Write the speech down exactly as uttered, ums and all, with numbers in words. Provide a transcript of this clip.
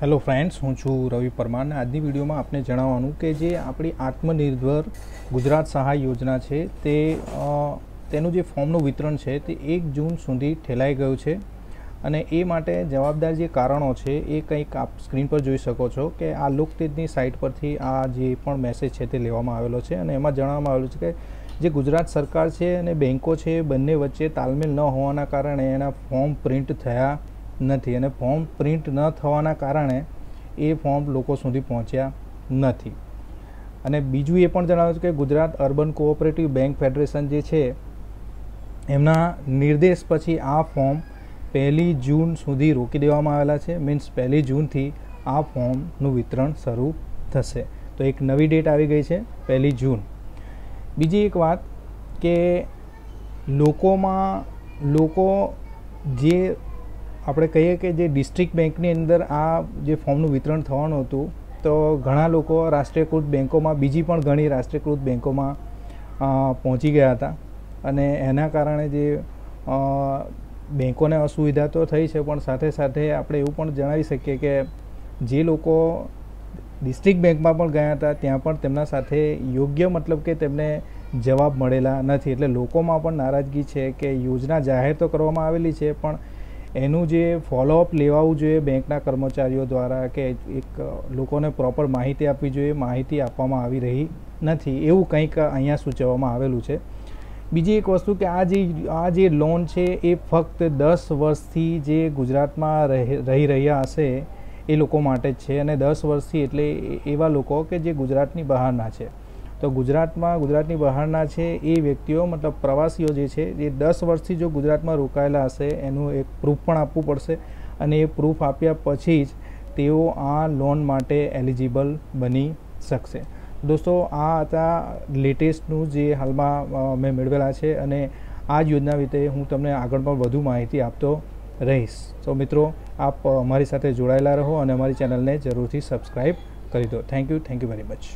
Hello friends, हूँ छू रवि परमार। आज की वीडियो में आपने जणाववानुं के जे आपणी आत्मनिर्भर गुजरात सहाय योजना है ते तेनुं जे फॉर्मनुं वितरण है तो एक जून सुधी ठेलाई गयुं छे अने ए माटे जवाबदार जे कारणों है ये कंईक आप स्क्रीन पर जोई शको छो कि आ लोकतीतनी साइट परथी आ जे पण मैसेज है ते लेवामां आवेलो छे अने एमां जणाववामां आवेलुं छे के जे गुजरात सरकार है अने बेंको है बंने वच्चे तालमेल न होवाना कारणे एना फॉर्म प्रिंट थया नहीं अने फॉर्म प्रिंट न थवाना कारणे ए फॉर्म लोको सुधी पहोंच्या नथी। अने बीजुं ए पण जणाव्युं के Gujarat urban cooperative bank federation जे छे एमना निर्देश पछी आ फॉर्म पहली जून सुधी रोकी देवामां आवेला छे। मीन्स पहली जून थी आ फॉर्मनुं वितरण शरू थशे। तो एक नवी डेट आवी गई है, पहली जून। बीजी एक बात के लोकोमां लोको जे આપણે કહીએ કે જે ડિસ્ટ્રિક્ટ બેંકની અંદર આ જે ફોર્મનું વિતરણ થવાનું હતું તો ઘણા લોકો રાષ્ટ્રીયકૃત બેંકોમાં બીજી પણ ઘણી રાષ્ટ્રીયકૃત બેંકોમાં પહોંચી ગયા હતા અને એના કારણે જે બેંકોને અસુવિધા તો થઈ છે, પણ સાથે સાથે આપણે એવું પણ જણાવી શકીએ કે જે લોકો ડિસ્ટ્રિક્ટ બેંકમાં પણ ગયા હતા ત્યાં પણ તેમના સાથે યોગ્ય મતલબ કે તેમને જવાબ મળેલા નથી, એટલે લોકોમાં પણ નારાજગી છે કે યોજના જાહેર તો કરવામાં આવેલી છે પણ एनु जे फॉलोअप लेवावु जोईए बेंकना कर्मचारीओ द्वारा के एक लोकोने प्रोपर माहिती आपवी जोईए, माहिती आपवामां आवी रही नथी एवुं कंईक अहींया सूचववामां आवेलुं छे। बीजी एक वस्तु के आ जे आ जे लोन छे ए फक्त दस वर्षथी जे गुजरातमां रही रह्या हशे ए लोको माटे ज छे अने दस वर्षथी एटले एवा लोको के जे गुजरातनी बहारना छे। तो गुजरातमां गुजरातनी बहारना छे ए व्यक्तिओ मतलब प्रवासीओ जे छे जे दस वर्षथी जो गुजरातमां रोकायेला हशे एनुं एक प्रूफ पण आपवुं पडशे अने ए प्रूफ आप्या पछी ज तेओ आ लोन माटे एलिजिबल बनी शकशे। दोस्तों, आ हता लेटेस्टनुं जे हालमां मैं मेळवेला छे अने आ योजना विषे हूँ तमने आगळ पण वधु माहिती आपतो रहीश। तो मित्रों, आप अमारी साथे जोड़ायेला रहो अने अमारी चेनलने जरूरथी सब्सक्राइब करी दो। Thank you thank you very much.